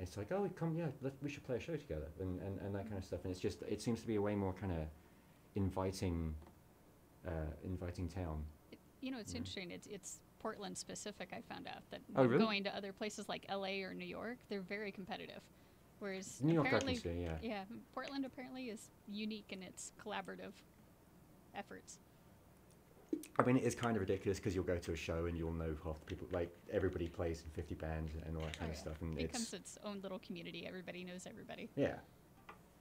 it's like, oh, come, yeah, we should play a show together, and that kind of stuff. And it's just, it seems to be a way more kind of inviting town. It's interesting. It's Portland specific. I found out that, oh, really? Going to other places like LA or New York, they're very competitive. Whereas New York atmosphere, yeah. Yeah, Portland apparently is unique in its collaborative efforts. I mean, it is kind of ridiculous because you'll go to a show and you'll know half the people, like everybody plays in 50 bands and all that kind of stuff. And it becomes its own little community. Everybody knows everybody. Yeah.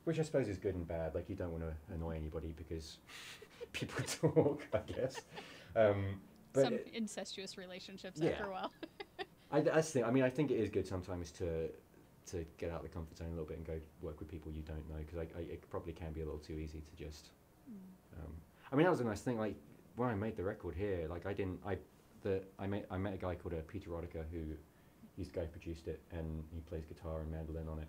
Which I suppose is good and bad. Like, you don't want to annoy anybody because people talk, I guess. But some incestuous relationships after a while. I think it is good sometimes to get out of the comfort zone a little bit and go work with people you don't know, because it probably can be a little too easy to just... I mean, that was a nice thing. Like, when I made the record here, like, I met a guy called Peter Rodica, who he's the guy who produced it, and he plays guitar and mandolin on it,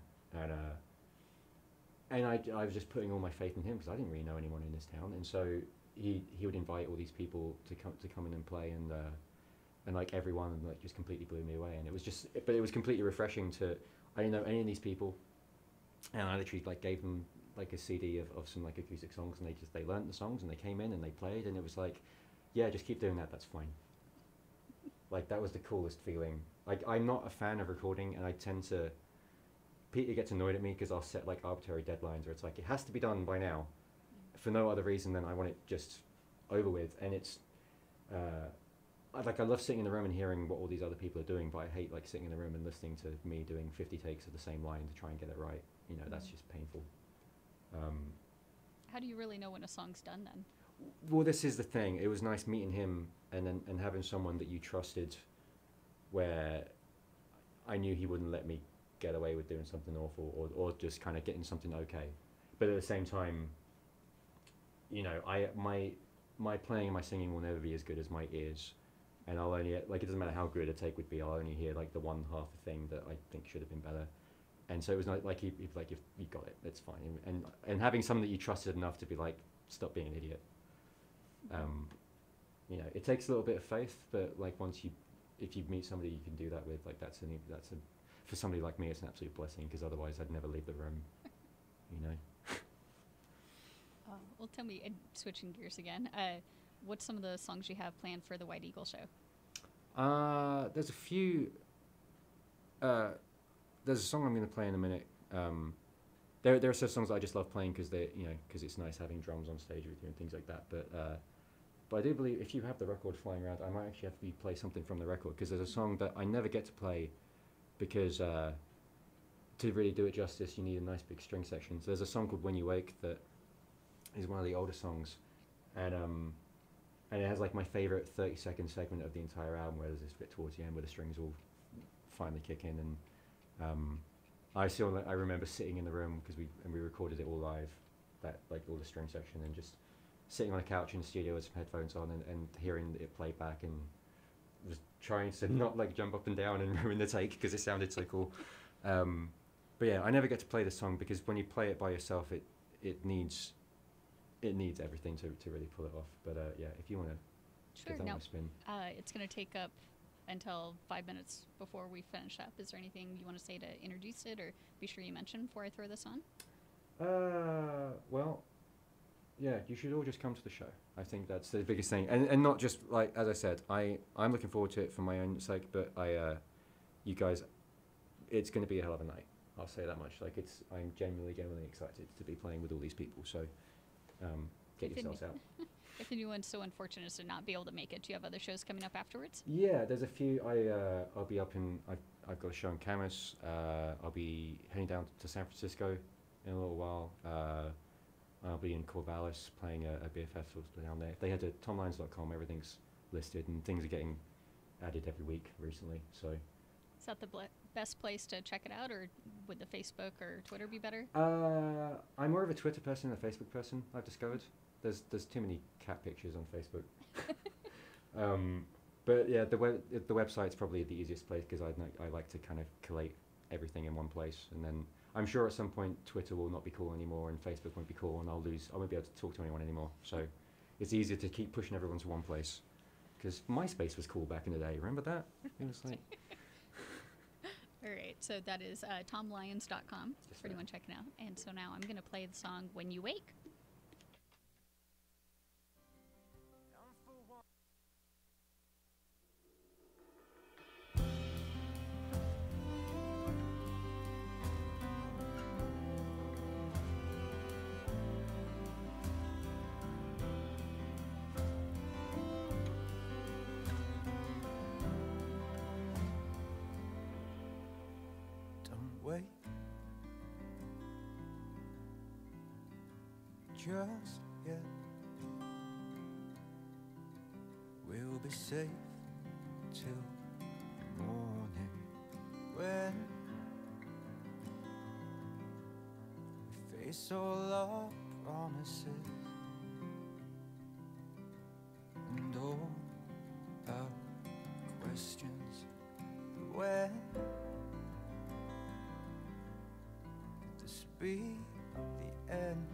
and I was just putting all my faith in him because I didn't really know anyone in this town, and so he would invite all these people to come in and play, and like everyone just completely blew me away, and it was completely refreshing to. I didn't know any of these people, and I literally gave them a CD of some acoustic songs, and they learned the songs, and they came in and they played, and it was like, yeah, just keep doing that, that's fine. Like, that was the coolest feeling. Like, I'm not a fan of recording, and I tend to, Peter gets annoyed at me because I'll set arbitrary deadlines, or it's like, it has to be done by now for no other reason than I want it just over with, and it's, I love sitting in the room and hearing what all these other people are doing, but I hate sitting in the room and listening to me doing 50 takes of the same line to try and get it right. You know, that's just painful. How do you really know when a song's done then? Well, this is the thing. It was nice meeting him and having someone that you trusted, where I knew he wouldn't let me get away with doing something awful or just kind of getting something okay. But at the same time, you know, my playing and my singing will never be as good as my ears. And I'll only, it doesn't matter how good a take would be, I'll only hear, the one half a thing that I think should have been better. And so it was like, if you got it, that's fine. And having someone that you trusted enough to be like, stop being an idiot. You know, it takes a little bit of faith, but if you meet somebody you can do that with, for somebody like me, it's an absolute blessing, because otherwise I'd never leave the room, you know? Well, tell me, switching gears again, what's some of the songs you have planned for the White Eagle show? There's a few. There's a song I'm going to play in a minute. There are certain songs that I just love playing because it's nice having drums on stage with you and things like that. But I do believe if you have the record flying around, I might actually have to play something from the record, because there's a song that I never get to play because to really do it justice, you need a nice big string section. So there's a song called "When You Wake" that is one of the older songs, and it has my favorite 30-second segment of the entire album, where there's this bit towards the end where the strings all finally kick in, and I remember sitting in the room because we recorded it all live, all the string section, and just sitting on a couch in the studio with some headphones on and hearing it play back, and was trying to not jump up and down and ruin the take because it sounded so cool. But yeah, I never get to play this song because when you play it by yourself, it needs everything to really pull it off. But yeah, if you want to give that one a spin. It's going to take up until 5 minutes before we finish up. Is there anything you want to say to introduce it or be sure you mention before I throw this on? Well, yeah, you should all just come to the show. I think that's the biggest thing. And not just, as I said, I'm looking forward to it for my own sake, but you guys, it's going to be a hell of a night. I'll say that much. I'm genuinely excited to be playing with all these people. So get yourselves out. If anyone's so unfortunate as to not be able to make it, do you have other shows coming up afterwards? Yeah, there's a few. I'll be up in, I've got a show in Camas. I'll be heading down to San Francisco in a little while. I'll be in Corvallis playing a beer festival down there. They had a ThomLyons.com, everything's listed, and things are getting added every week recently. So is that the best place to check it out, or would the Facebook or Twitter be better? I'm more of a Twitter person than a Facebook person, I've discovered. There's too many cat pictures on Facebook. But yeah, the website's probably the easiest place because I like to kind of collate everything in one place, and then I'm sure at some point Twitter will not be cool anymore and Facebook won't be cool, and I won't be able to talk to anyone anymore. So it's easier to keep pushing everyone to one place, because MySpace was cool back in the day. Remember that? It was like. All right, so that is ThomLyons.com for anyone checking out. And so now I'm going to play the song "When You Wake." just yet. We'll be safe till the morning when we face all our promises and all our questions. When this be the end,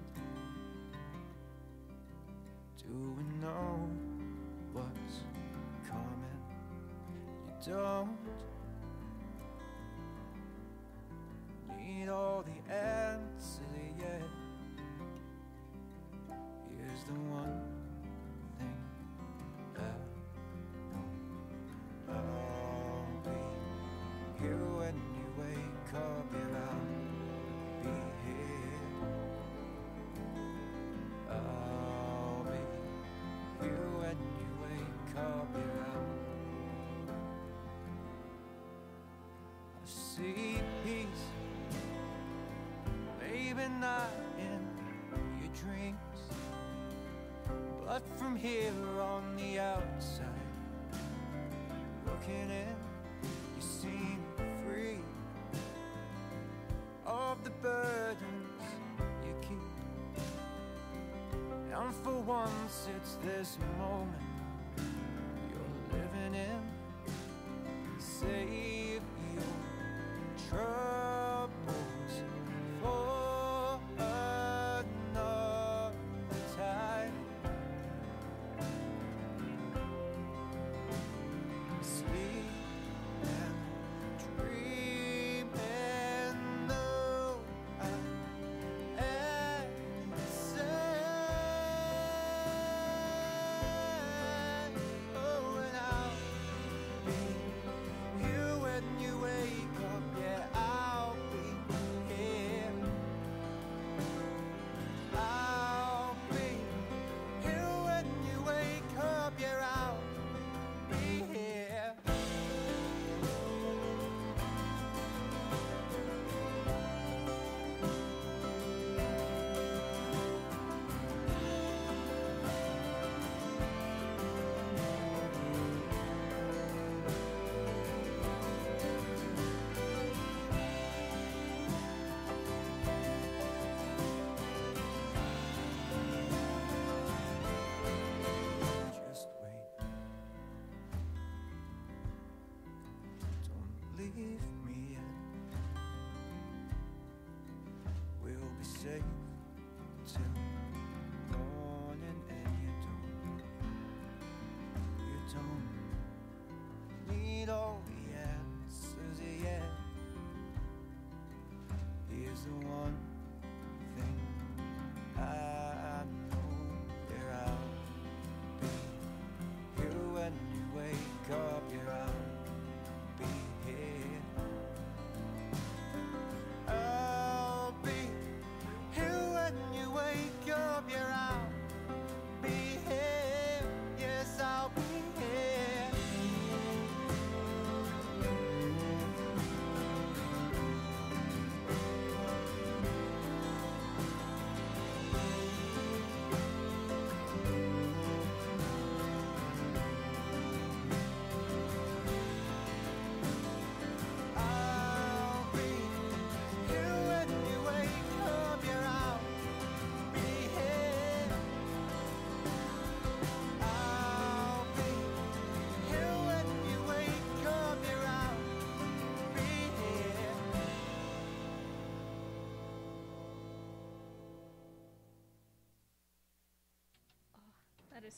do we know what's coming? You don't need all the answers yet. Here's the one thing that I know. I'll be here when you wake up, and I'll be here. I'll be here when you wake up, and I see peace. Maybe not in your dreams, but from here on the outside, looking in, you seem free of the burdens you keep. And for once, it's this moment you're living in. Save your troubles for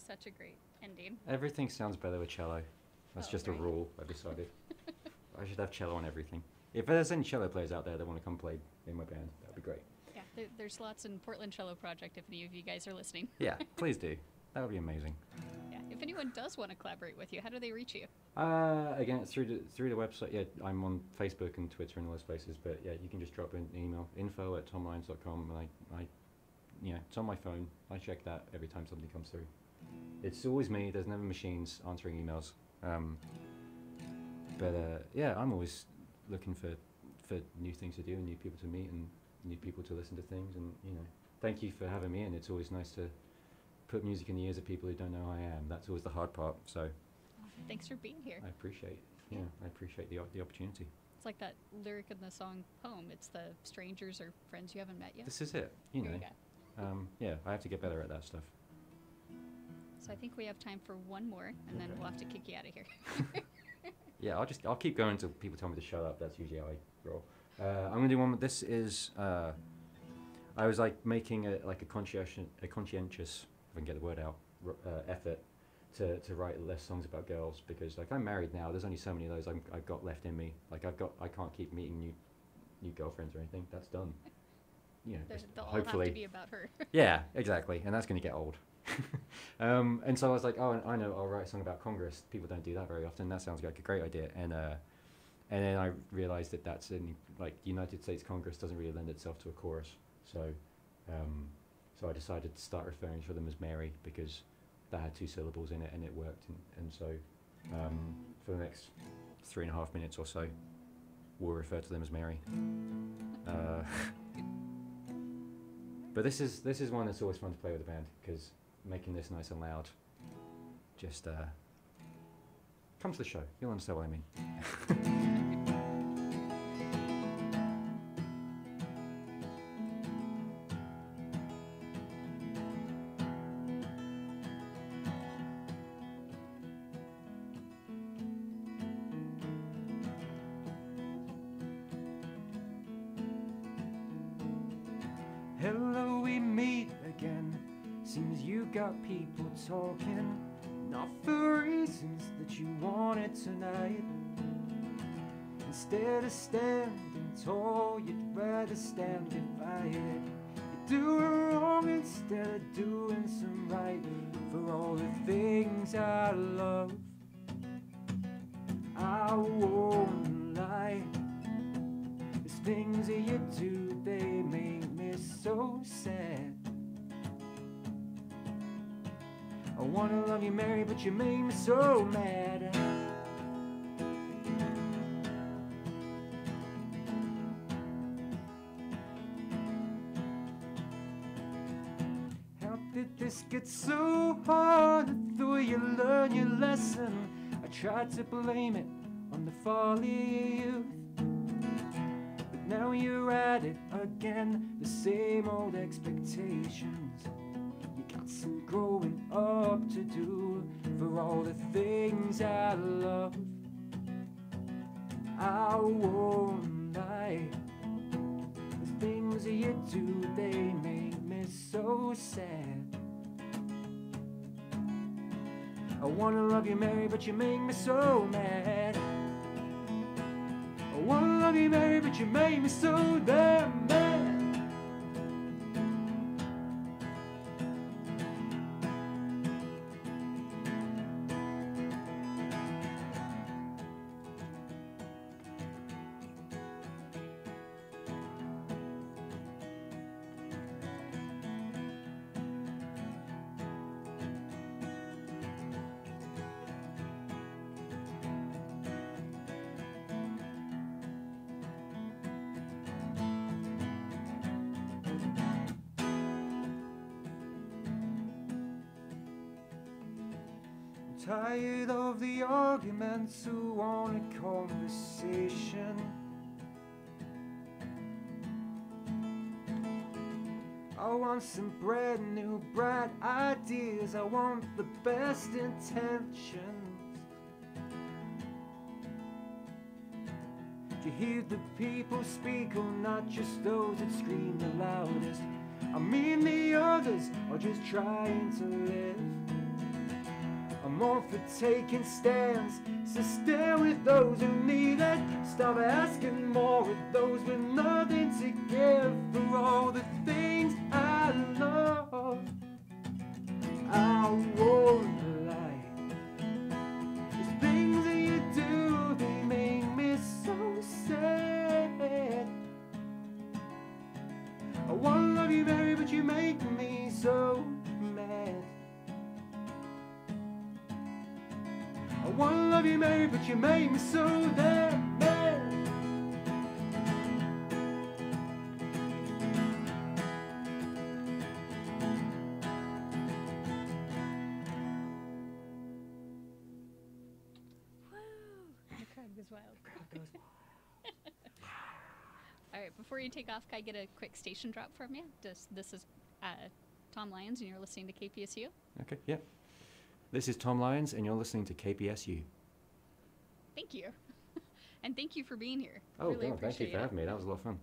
such a great ending. Everything sounds better with cello. That's just a rule I decided. I should have cello on everything. If there's any cello players out there that want to come play in my band, that'd be great. Yeah, there's lots in Portland Cello Project if any of you guys are listening. Yeah, please do. That would be amazing. Yeah, if anyone does want to collaborate with you, how do they reach you? Again, it's through the website. Yeah, I'm on Facebook and Twitter and all those places, but yeah, you can just drop an email, info@thomlyons.com, and yeah, it's on my phone. I check that every time something comes through. It's always me. There's never machines answering emails. Yeah, I'm always looking for new things to do and new people to meet and new people to listen to things. And, you know, thank you for having me in. It's always nice to put music in the ears of people who don't know who I am. That's always the hard part. So thanks for being here. I appreciate it. Yeah, I appreciate the opportunity. It's like that lyric in the song Home. It's the strangers or friends you haven't met yet. This is it, you know. Yeah, I have to get better at that stuff. So I think we have time for one more, and then we'll have to kick you out of here. Yeah, I'll keep going until people tell me to shut up. That's usually how I roll. I'm gonna do one. This is I was like making a conscientious, if I can get the word out, effort to write less songs about girls, because like I'm married now. There's only so many of those I've got left in me. Like I can't keep meeting new girlfriends or anything. That's done. You know, they'll hopefully all have to be about her. Yeah, exactly, and that's gonna get old. And so I was like, oh, I know, I'll write a song about Congress. People don't do that very often. That sounds like a great idea. And then I realized that that's in, like, the United States Congress doesn't really lend itself to a chorus. So, so I decided to start referring to them as Mary, because that had two syllables in it and it worked. And so for the next 3.5 minutes or so, we'll refer to them as Mary. But this is one that's always fun to play with the band, because making this nice and loud just comes to the show. You'll understand what I mean. Tonight, instead of standing tall, you'd rather stand defiant. You do wrong instead of doing some right. For all the things I love, I won't lie. There's things that you do, they make me so sad. I wanna love you, Mary, but you make me so mad. It's so hard, though you learn your lesson. I tried to blame it on the folly of youth, but now you're at it again, the same old expectations. You got some growing up to do. For all the things I love, I won't lie. The things that you do, they make me so sad. I wanna love you, Mary, but you make me so mad. I wanna love you, Mary, but you make me so damn mad. Tired of the arguments who want a conversation. I want some brand new, bright ideas. I want the best intentions. To hear the people speak, or not just those that scream the loudest. I mean, the others are just trying to live. I'm all for taking stands, so stand with those who need it. Stop asking more with those with nothing to give. For all the things I love, I won't lie. There's things that you do, they make me so sad. I wanna love you, Mary, but you make me so mad. I wanna love you, Mary, but you make me so damn mad. goes wild. The crowd goes wild. All right, before you take off, can I get a quick station drop from you? This is Thom Lyons, and you're listening to KPSU. Okay, yeah. This is Thom Lyons, and you're listening to KPSU. Thank you. And thank you for being here. Oh, really God, thank you for having me. That was a lot of fun.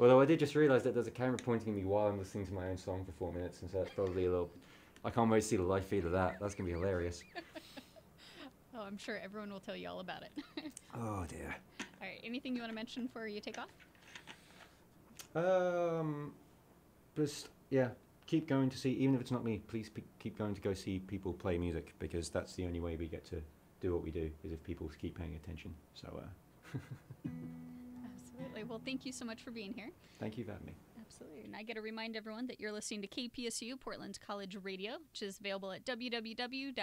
Although I did just realize that there's a camera pointing at me while I'm listening to my own song for 4 minutes, and so that's probably a little... I can't wait to see the live feed of that. That's going to be hilarious. Oh, I'm sure everyone will tell you all about it. Oh, dear. All right, anything you want to mention before you take off? Just, yeah, keep going to see, even if it's not me, please keep going to go see people play music, because that's the only way we get to do what we do, is if people keep paying attention. So, Absolutely. Well, thank you so much for being here. Thank you for having me. Absolutely. And I got to remind everyone that you're listening to KPSU, Portland College Radio, which is available at www.kpsu.org,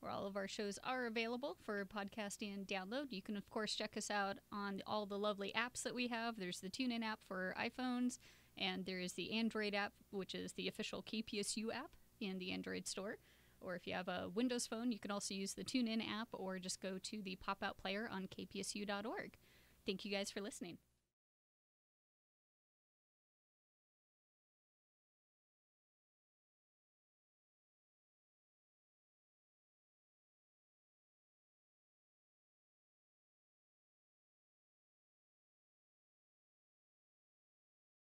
where all of our shows are available for podcasting and download. You can, of course, check us out on all the lovely apps that we have. There's the TuneIn app for iPhones, and there is the Android app, which is the official KPSU app in the Android store. Or if you have a Windows phone, you can also use the TuneIn app or just go to the pop-out player on kpsu.org. Thank you guys for listening.